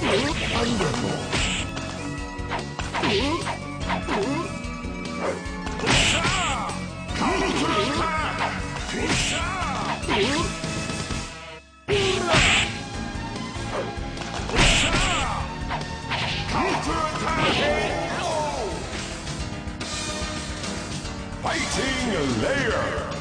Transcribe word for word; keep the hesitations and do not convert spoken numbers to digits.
Fighting Lair!